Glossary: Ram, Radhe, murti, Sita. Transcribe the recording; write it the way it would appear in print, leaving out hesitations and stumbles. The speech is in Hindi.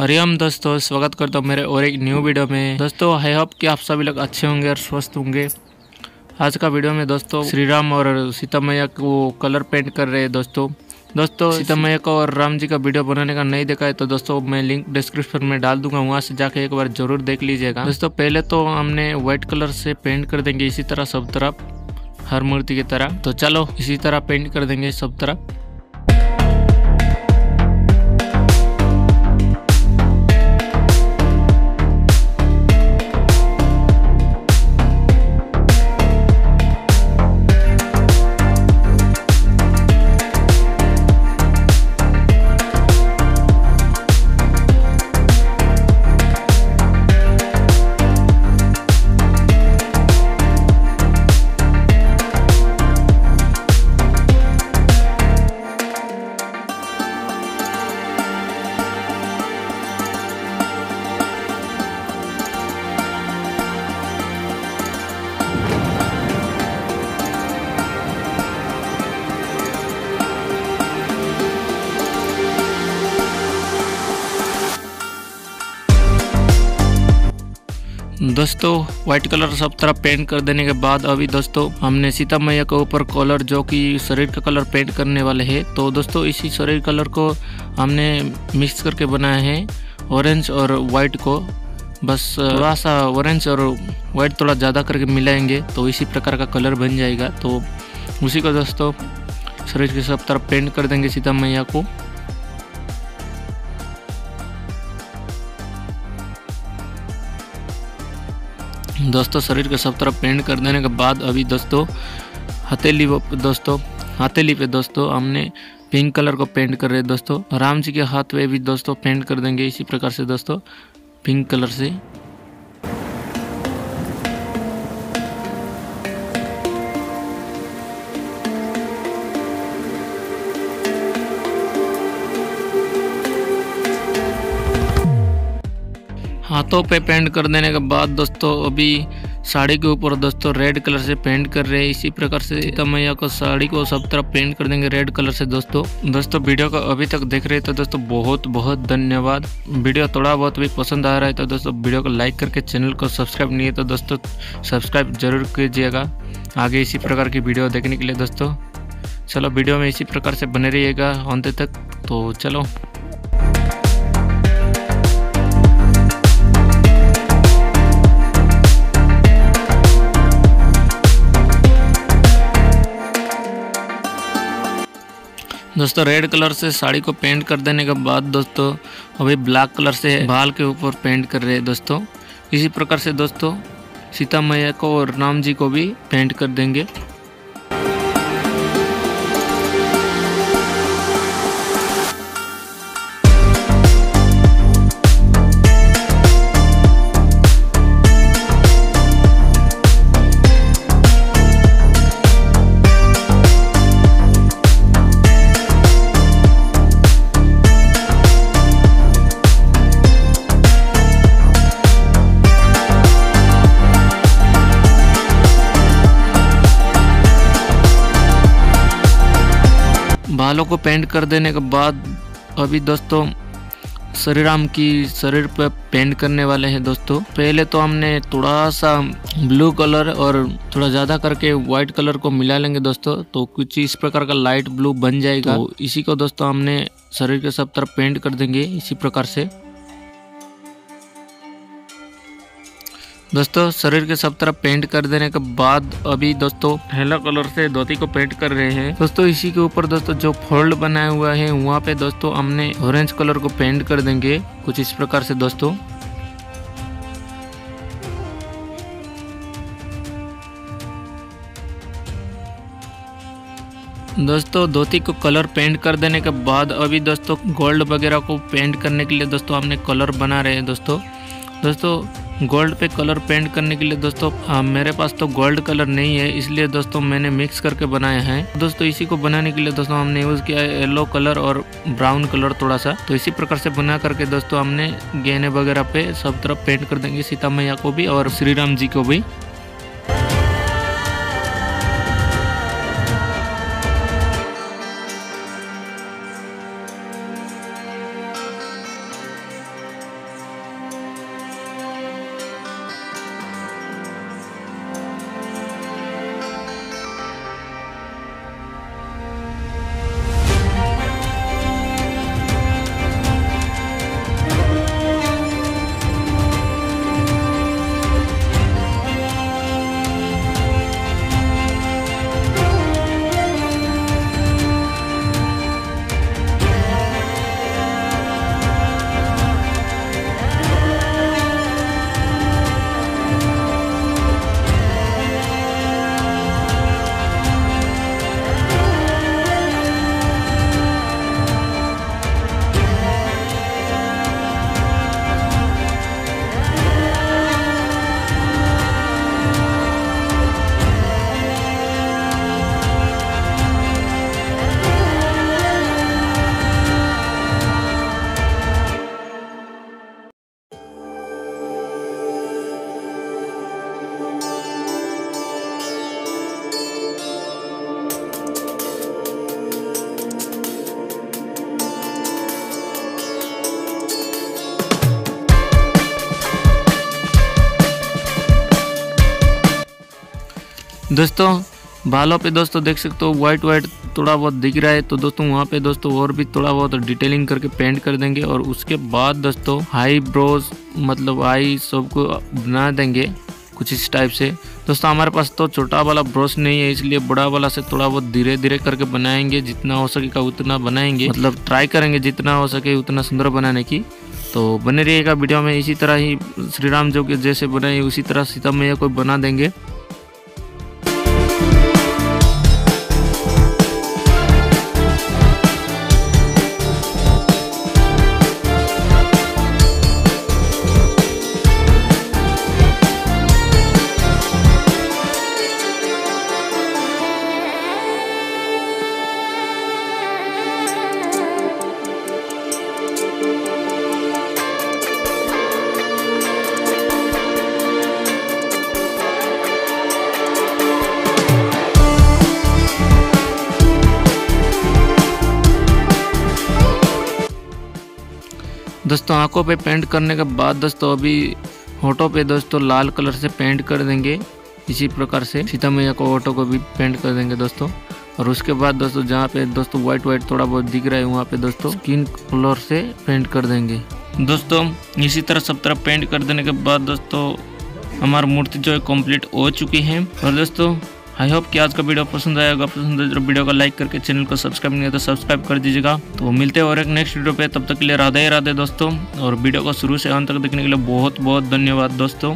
हरिओम दोस्तों, स्वागत करता हूँ मेरे और एक न्यू वीडियो में। दोस्तों आई होप कि आप सभी लोग अच्छे होंगे और स्वस्थ होंगे। आज का वीडियो में दोस्तों श्री राम और सीता मैया को कलर पेंट कर रहे हैं। दोस्तों सीता मैया का और राम जी का वीडियो बनाने का नहीं देखा है तो दोस्तों मैं लिंक डिस्क्रिप्शन में डाल दूंगा, वहाँ से जाके एक बार जरूर देख लीजिएगा। दोस्तों पहले तो हमने व्हाइट कलर से पेंट कर देंगे इसी तरह सब तरफ, हर मूर्ति की तरह। तो चलो इसी तरह पेंट कर देंगे सब तरफ। दोस्तों व्हाइट कलर सब तरफ पेंट कर देने के बाद अभी दोस्तों हमने सीता मैया के ऊपर कलर, जो कि शरीर का कलर पेंट करने वाले हैं। तो दोस्तों इसी शरीर कलर को हमने मिक्स करके बनाया है ऑरेंज और वाइट को। बस थोड़ा सा ऑरेंज और वाइट थोड़ा ज़्यादा करके मिलाएंगे तो इसी प्रकार का कलर बन जाएगा। तो उसी को दोस्तों शरीर के सब तरफ पेंट कर देंगे सीता मैया को। दोस्तों शरीर के सब तरफ पेंट कर देने के बाद अभी दोस्तों हथेली पे दोस्तों हमने पिंक कलर को पेंट कर रहे हैं। दोस्तों राम जी के हाथ पे भी दोस्तों पेंट कर देंगे इसी प्रकार से दोस्तों पिंक कलर से। हाथों पे पेंट कर देने के बाद दोस्तों अभी साड़ी के ऊपर दोस्तों रेड कलर से पेंट कर रहे हैं। इसी प्रकार से सीता मैया को साड़ी को सब तरफ पेंट कर देंगे रेड कलर से। दोस्तों वीडियो को अभी तक देख रहे थे दोस्तों बहुत बहुत धन्यवाद। वीडियो थोड़ा बहुत भी पसंद आ रहा है तो दोस्तों वीडियो को लाइक करके चैनल को सब्सक्राइब नहीं है तो दोस्तों सब्सक्राइब जरूर कीजिएगा आगे इसी प्रकार की वीडियो देखने के लिए। दोस्तों चलो वीडियो में इसी प्रकार से बने रहिएगा अंत तक। तो चलो दोस्तों रेड कलर से साड़ी को पेंट कर देने के बाद दोस्तों अभी ब्लैक कलर से बाल के ऊपर पेंट कर रहे हैं। दोस्तों इसी प्रकार से दोस्तों सीता मैया को और राम जी को भी पेंट कर देंगे। बालों को पेंट कर देने के बाद अभी दोस्तों श्री राम की शरीर पर पेंट करने वाले हैं। दोस्तों पहले तो हमने थोड़ा सा ब्लू कलर और थोड़ा ज़्यादा करके वाइट कलर को मिला लेंगे दोस्तों, तो कुछ इस प्रकार का लाइट ब्लू बन जाएगा। तो इसी को दोस्तों हमने शरीर के सब तरफ पेंट कर देंगे इसी प्रकार से। दोस्तों शरीर के सब तरफ पेंट कर देने के बाद अभी दोस्तों येलो कलर से धोती को पेंट कर रहे हैं। दोस्तों इसी के ऊपर दोस्तों जो फोल्ड बनाया हुआ है वहाँ पे दोस्तों हमने ऑरेंज कलर को पेंट कर देंगे कुछ इस प्रकार से। दोस्तों धोती को कलर पेंट कर देने के बाद अभी दोस्तों गोल्ड वगैरह को पेंट करने के लिए दोस्तों हमने कलर बना रहे हैं। दोस्तों गोल्ड पे कलर पेंट करने के लिए दोस्तों मेरे पास तो गोल्ड कलर नहीं है इसलिए दोस्तों मैंने मिक्स करके बनाया है। दोस्तों इसी को बनाने के लिए दोस्तों हमने यूज़ किया है येलो कलर और ब्राउन कलर थोड़ा सा। तो इसी प्रकार से बना करके दोस्तों हमने गहने वगैरह पे सब तरफ पेंट कर देंगे सीता मैया को भी और श्री राम जी को भी। दोस्तों बालों पे दोस्तों देख सकते हो वाइट वाइट थोड़ा बहुत दिख रहा है, तो दोस्तों वहाँ पे दोस्तों और भी थोड़ा बहुत डिटेलिंग करके पेंट कर देंगे। और उसके बाद दोस्तों हाई ब्रोज मतलब आई सबको बना देंगे कुछ इस टाइप से। दोस्तों हमारे पास तो छोटा वाला ब्रश नहीं है, इसलिए बड़ा वाला से थोड़ा बहुत धीरे धीरे करके बनाएंगे, जितना हो सकेगा उतना बनाएंगे, मतलब ट्राई करेंगे जितना हो सके उतना सुंदर बनाने की। तो बने रहिएगा वीडियो में, इसी तरह ही श्री राम जो कि जैसे बनाए उसी तरह सीता मैया को बना देंगे। दोस्तों आंखों पे पेंट करने के बाद दोस्तों अभी होठों पे दोस्तों लाल कलर से पेंट कर देंगे। इसी प्रकार से सीता मैया को होठों को भी पेंट कर देंगे दोस्तों। और उसके बाद दोस्तों जहाँ पे दोस्तों वाइट वाइट थोड़ा बहुत दिख रहा है वहाँ पे दोस्तों स्किन कलर से पेंट कर देंगे। दोस्तों इसी तरह सब तरफ पेंट कर देने के बाद दोस्तों हमारी मूर्ति जो है कम्प्लीट हो चुकी है। और दोस्तों आई होप कि आज का वीडियो पसंद आएगा, पसंद आए तो वीडियो को लाइक करके चैनल को सब्सक्राइब नहीं है तो सब्सक्राइब कर दीजिएगा। तो मिलते हैं और एक नेक्स्ट वीडियो पे, तब तक के लिए राधे राधे दोस्तों। और वीडियो को शुरू से अंत तक देखने के लिए बहुत बहुत धन्यवाद दोस्तों।